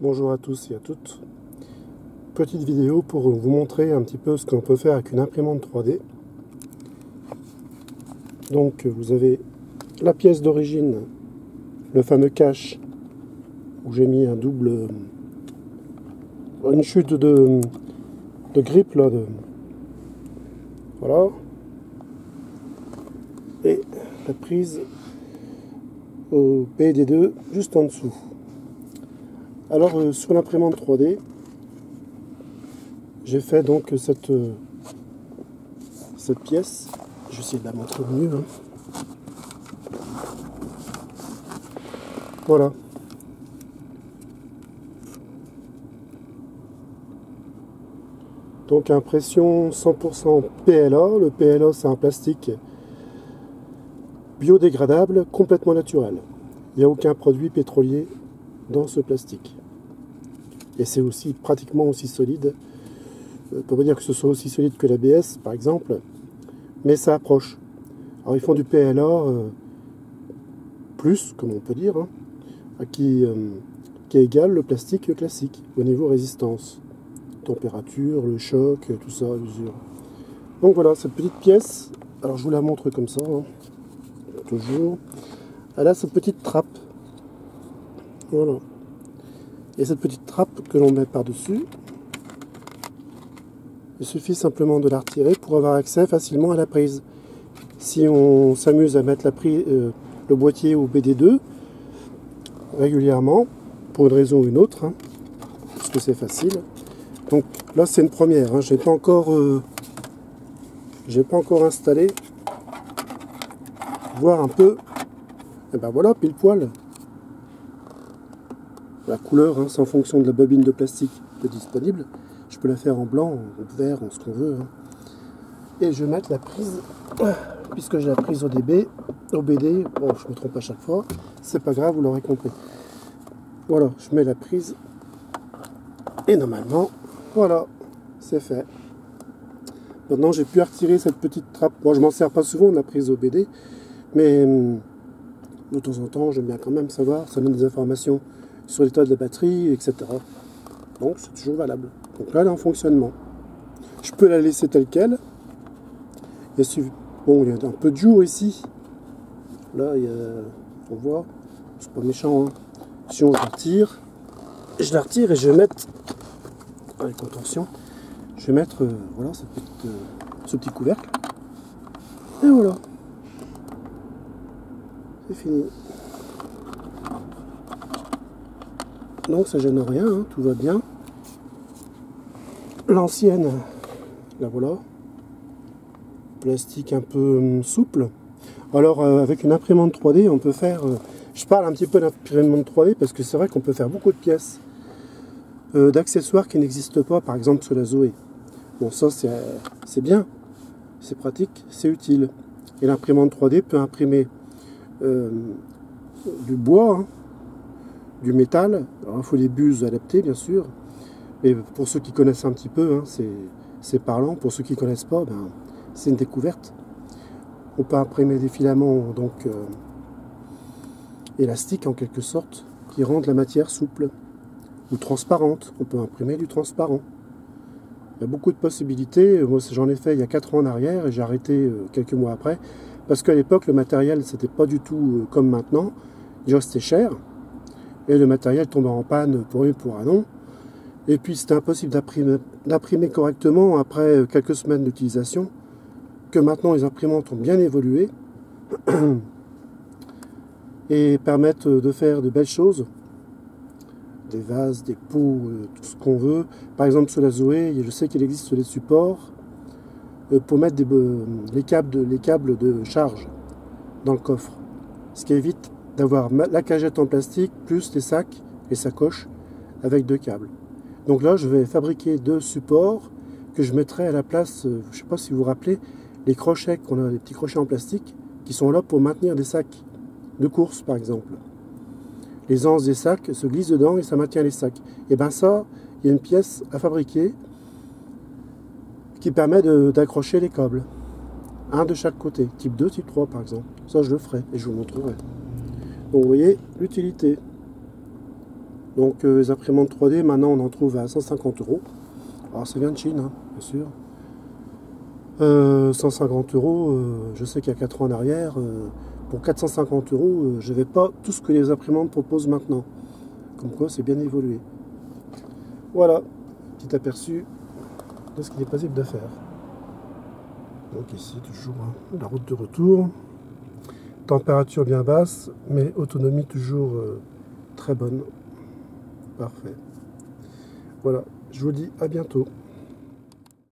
Bonjour à tous et à toutes. Petite vidéo pour vous montrer un petit peu ce qu'on peut faire avec une imprimante 3D. Donc vous avez la pièce d'origine, le fameux cache où j'ai mis un double, une chute de grippe là, voilà, et la prise au OBD2 juste en dessous. Alors sur l'imprimante 3D, j'ai fait donc cette pièce. Je vais essayer de la montrer au mieux. Voilà. Donc impression 100% PLA. Le PLA, c'est un plastique biodégradable, complètement naturel. Il n'y a aucun produit pétrolier dans ce plastique. Et c'est aussi pratiquement aussi solide. On ne peut pas dire que ce soit aussi solide que l'ABS par exemple, mais ça approche. Alors ils font du PLA plus, comme on peut dire, hein, qui est égal le plastique classique au niveau résistance, température, le choc, tout ça, l'usure. Donc voilà cette petite pièce. Alors je vous la montre comme ça, hein, toujours. Elle a cette petite trappe. Voilà. Et cette petite trappe que l'on met par-dessus, il suffit simplement de la retirer pour avoir accès facilement à la prise. Si on s'amuse à mettre le boîtier au BD2 régulièrement, pour une raison ou une autre, hein, parce que c'est facile. Donc là c'est une première, hein, j'ai pas encore installé, voir un peu, et ben voilà pile poil. La couleur, hein, c'est en fonction de la bobine de plastique qui est disponible. Je peux la faire en blanc, en vert, en ce qu'on veut. Hein. Et je vais mettre la prise, puisque j'ai la prise OBD, bon, je me trompe à chaque fois, c'est pas grave, vous l'aurez compris. Voilà, je mets la prise, et normalement, voilà, c'est fait. Maintenant, j'ai pu retirer cette petite trappe. Moi, bon, je m'en sers pas souvent de la prise OBD, mais de temps en temps, j'aime bien quand même savoir, ça donne des informations sur l'état de la batterie, etc. Donc c'est toujours valable. Donc là elle est en fonctionnement. Je peux la laisser telle qu'elle. Bon, il y a un peu de jour ici. Là, il y a... on voit. C'est pas méchant. Hein. Si on la retire, je la retire et je vais mettre. Avec attention. Je vais mettre voilà, ce petit couvercle. Et voilà. C'est fini. Donc ça gêne rien, hein, tout va bien. L'ancienne, la voilà. Plastique un peu souple. Alors avec une imprimante 3D, on peut faire... je parle un petit peu d'imprimante 3D parce que c'est vrai qu'on peut faire beaucoup de pièces, d'accessoires qui n'existent pas, par exemple sur la Zoé. Bon ça c'est bien, c'est pratique, c'est utile. Et l'imprimante 3D peut imprimer du bois, hein, du métal. Alors il faut des buses adaptées bien sûr, mais pour ceux qui connaissent un petit peu, hein, c'est parlant. Pour ceux qui connaissent pas, ben, c'est une découverte. On peut imprimer des filaments donc élastiques en quelque sorte, qui rendent la matière souple ou transparente. On peut imprimer du transparent. Il y a beaucoup de possibilités. Moi j'en ai fait il y a 4 ans en arrière et j'ai arrêté quelques mois après, parce qu'à l'époque le matériel c'était pas du tout comme maintenant. Déjà c'était cher, et le matériel tombait en panne pour une pour un an, et puis c'était impossible d'imprimer correctement après quelques semaines d'utilisation. Que maintenant les imprimantes ont bien évolué et permettent de faire de belles choses, des vases, des pots, tout ce qu'on veut. Par exemple sur la Zoé, je sais qu'il existe des supports pour mettre les câbles de charge dans le coffre, ce qui évite d'avoir la cagette en plastique, plus les sacs et sacoches avec 2 câbles. Donc là, je vais fabriquer 2 supports que je mettrai à la place, je sais pas si vous vous rappelez, les crochets qu'on a, les petits crochets en plastique, qui sont là pour maintenir des sacs de course, par exemple. Les anses des sacs se glissent dedans et ça maintient les sacs. Et bien ça, il y a une pièce à fabriquer qui permet d'accrocher les câbles. Un de chaque côté, type 2, type 3, par exemple. Ça, je le ferai et je vous montrerai. Donc, vous voyez l'utilité. Donc les imprimantes 3D, maintenant on en trouve à 150 €. Alors ça vient de Chine, hein, bien sûr. 150 €, je sais qu'il y a 4 ans en arrière, pour 450 €, je ne vais pas tout ce que les imprimantes proposent maintenant. Comme quoi, c'est bien évolué. Voilà, petit aperçu de ce qu'il est possible de faire. Donc ici, toujours hein, la route de retour. Température bien basse, mais autonomie toujours très bonne. Parfait. Voilà, je vous dis à bientôt.